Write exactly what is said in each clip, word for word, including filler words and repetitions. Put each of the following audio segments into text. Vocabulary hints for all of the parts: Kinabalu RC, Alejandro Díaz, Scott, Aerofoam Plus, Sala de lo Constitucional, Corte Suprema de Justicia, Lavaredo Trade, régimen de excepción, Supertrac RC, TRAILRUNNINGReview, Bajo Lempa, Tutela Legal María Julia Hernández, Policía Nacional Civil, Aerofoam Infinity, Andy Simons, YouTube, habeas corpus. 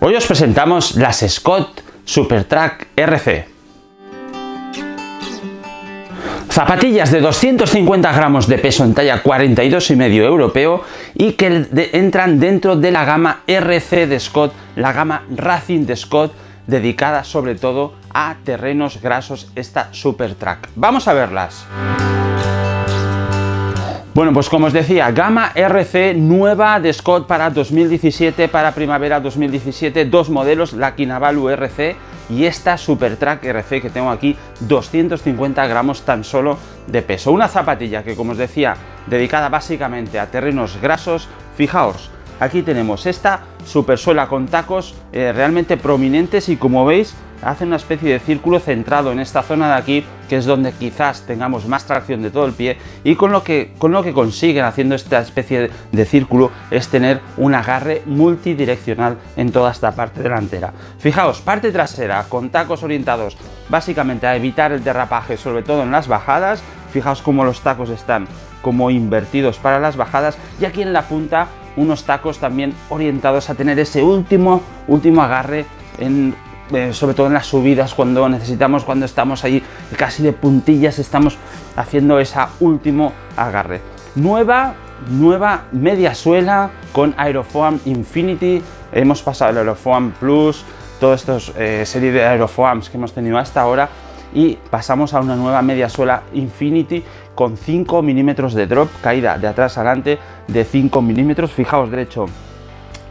Hoy os presentamos las Scott Supertrac R C. Zapatillas de doscientos cincuenta gramos de peso en talla cuarenta y dos y medio europeo y que de, entran dentro de la gama R C de Scott, la gama Racing de Scott, dedicada sobre todo a terrenos grasos, esta Supertrac. Vamos a verlas. Bueno, pues como os decía, gama R C nueva de Scott para dos mil diecisiete, para primavera dos mil diecisiete, dos modelos, la Kinabalu R C y esta Supertrac R C que tengo aquí, doscientos cincuenta gramos tan solo de peso. Una zapatilla que, como os decía, dedicada básicamente a terrenos grasos. Fijaos, aquí tenemos esta supersuela con tacos eh, realmente prominentes y, como veis, hace una especie de círculo centrado en esta zona de aquí, que es donde quizás tengamos más tracción de todo el pie, y con lo que, con lo que consiguen haciendo esta especie de círculo es tener un agarre multidireccional en toda esta parte delantera. Fijaos, parte trasera con tacos orientados básicamente a evitar el derrapaje, sobre todo en las bajadas. Fijaos cómo los tacos están como invertidos para las bajadas, y aquí en la punta unos tacos también orientados a tener ese último, último agarre en sobre todo en las subidas, cuando necesitamos, cuando estamos ahí casi de puntillas, estamos haciendo ese último agarre. Nueva, nueva media suela con Aerofoam Infinity. Hemos pasado el Aerofoam Plus, todas estas eh, series de Aerofoams que hemos tenido hasta ahora, y pasamos a una nueva media suela Infinity con cinco milímetros de drop, caída de atrás adelante de cinco milímetros. Fijaos, derecho.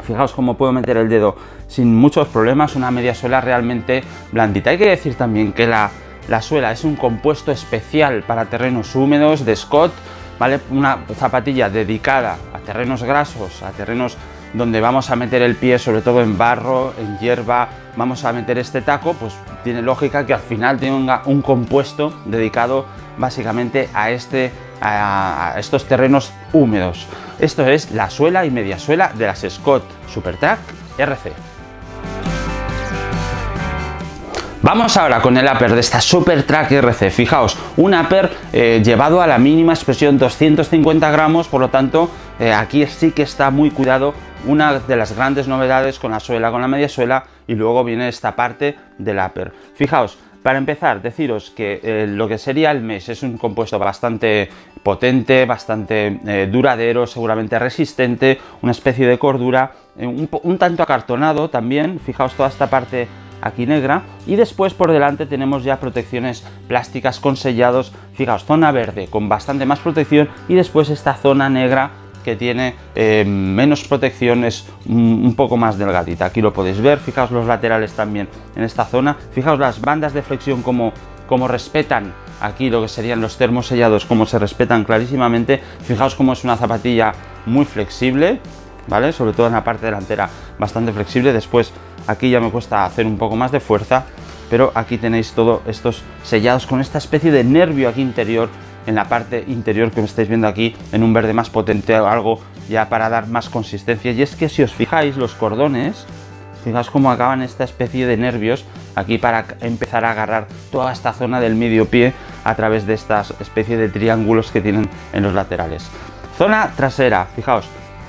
Fijaos cómo puedo meter el dedo sin muchos problemas, una media suela realmente blandita. Hay que decir también que la, la suela es un compuesto especial para terrenos húmedos de Scott, ¿vale? Una zapatilla dedicada a terrenos grasos, a terrenos donde vamos a meter el pie, sobre todo en barro, en hierba, vamos a meter este taco, pues tiene lógica que al final tenga un compuesto dedicado básicamente a este a estos terrenos húmedos. Esto es la suela y media suela de las Scott Supertrac R C. Vamos ahora con el upper de esta Supertrac R C. Fijaos, un upper eh, llevado a la mínima expresión, doscientos cincuenta gramos, por lo tanto eh, aquí sí que está muy cuidado. Una de las grandes novedades con la suela, con la media suela, y luego viene esta parte del upper. Fijaos, para empezar, deciros que eh, lo que sería el mesh es un compuesto bastante potente, bastante eh, duradero, seguramente resistente, una especie de cordura, eh, un, un tanto acartonado también. Fijaos toda esta parte aquí negra, y después por delante tenemos ya protecciones plásticas con sellados. Fijaos, zona verde con bastante más protección, y después esta zona negra que tiene eh, menos protección, es un poco más delgadita. Aquí lo podéis ver. Fijaos los laterales también en esta zona. Fijaos las bandas de flexión como, como respetan aquí lo que serían los termos sellados, como se respetan clarísimamente. Fijaos cómo es una zapatilla muy flexible, ¿vale? Sobre todo en la parte delantera, bastante flexible. Después aquí ya me cuesta hacer un poco más de fuerza, pero aquí tenéis todos estos sellados con esta especie de nervio aquí interior, en la parte interior que me estáis viendo aquí, en un verde más potente, algo ya para dar más consistencia. Y es que si os fijáis los cordones, fijaos cómo acaban esta especie de nervios aquí para empezar a agarrar toda esta zona del medio pie a través de estas especie de triángulos que tienen en los laterales. Zona trasera, fijaos,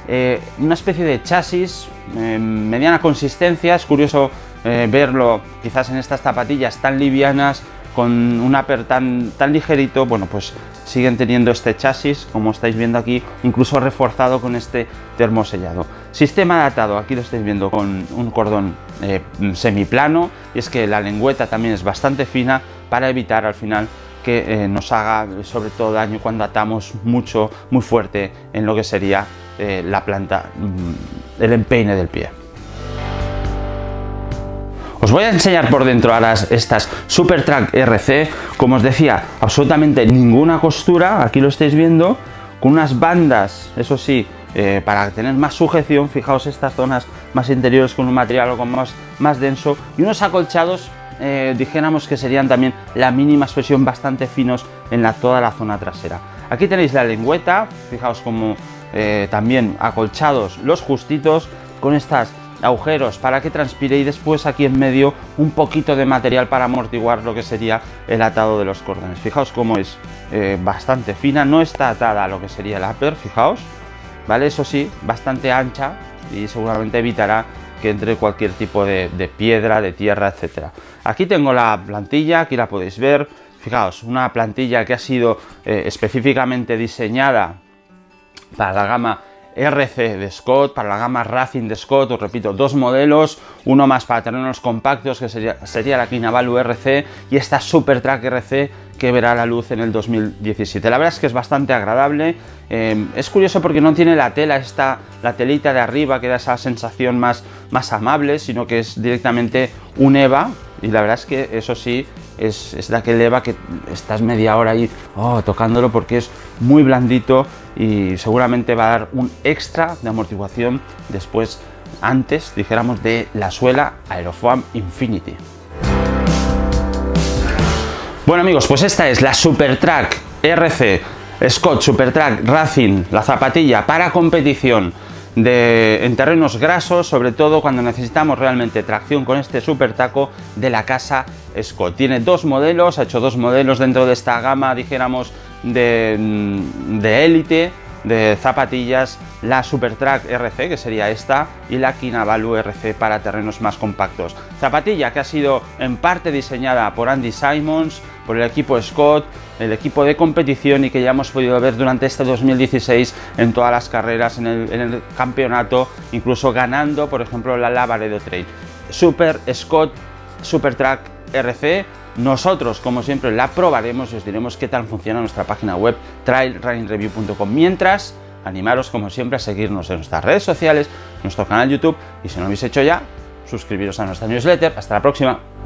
eh, una especie de chasis, eh, mediana consistencia. Es curioso eh, verlo quizás en estas zapatillas tan livianas, con un upper tan, tan ligerito. Bueno, pues siguen teniendo este chasis, como estáis viendo aquí, incluso reforzado con este termosellado. Sistema de atado, aquí lo estáis viendo con un cordón eh, semiplano, y es que la lengüeta también es bastante fina para evitar al final que eh, nos haga sobre todo daño cuando atamos mucho, muy fuerte en lo que sería eh, la planta, el empeine del pie. Os voy a enseñar por dentro ahora estas Supertrac R C, como os decía, absolutamente ninguna costura, aquí lo estáis viendo, con unas bandas, eso sí, eh, para tener más sujeción. Fijaos estas zonas más interiores con un material algo más, más denso, y unos acolchados, eh, dijéramos que serían también la mínima expresión, bastante finos en la, toda la zona trasera. Aquí tenéis la lengüeta, fijaos como eh, también acolchados los justitos, con estas agujeros para que transpire, y después aquí en medio un poquito de material para amortiguar lo que sería el atado de los cordones. Fijaos cómo es eh, bastante fina, no está atada a lo que sería el upper, fijaos, vale, eso sí, bastante ancha, y seguramente evitará que entre cualquier tipo de, de piedra, de tierra, etcétera. Aquí tengo la plantilla, aquí la podéis ver. Fijaos, una plantilla que ha sido eh, específicamente diseñada para la gama R C de Scott, para la gama Racing de Scott. Os repito, dos modelos, uno más para terrenos compactos, que sería, sería la Kinabalu R C, y esta Supertrac R C, que verá la luz en el dos mil diecisiete. La verdad es que es bastante agradable. Eh, es curioso porque no tiene la tela esta, la telita de arriba que da esa sensación más, más amable, sino que es directamente un EVA, y la verdad es que eso sí, es, es de aquel EVA que estás media hora ahí oh, tocándolo, porque es muy blandito y seguramente va a dar un extra de amortiguación después, antes, dijéramos, de la suela Aerofoam Infinity. Bueno amigos, pues esta es la Supertrac R C Scott Supertrac Racing, la zapatilla para competición de, en terrenos grasos, sobre todo cuando necesitamos realmente tracción con este super taco de la casa Scott. Tiene dos modelos, ha hecho dos modelos dentro de esta gama, dijéramos, de élite, de, de zapatillas, la Supertrac R C, que sería esta, y la Kinabalu R C para terrenos más compactos. Zapatilla que ha sido en parte diseñada por Andy Simons, por el equipo Scott, el equipo de competición, y que ya hemos podido ver durante este dos mil dieciséis en todas las carreras, en el, en el campeonato, incluso ganando, por ejemplo, la Lavaredo Trade. Super Scott Supertrac R C, nosotros, como siempre, la probaremos y os diremos qué tal funciona nuestra página web trail running review punto com. Mientras, animaros, como siempre, a seguirnos en nuestras redes sociales, nuestro canal YouTube, y si no lo habéis hecho ya, suscribiros a nuestra newsletter. Hasta la próxima.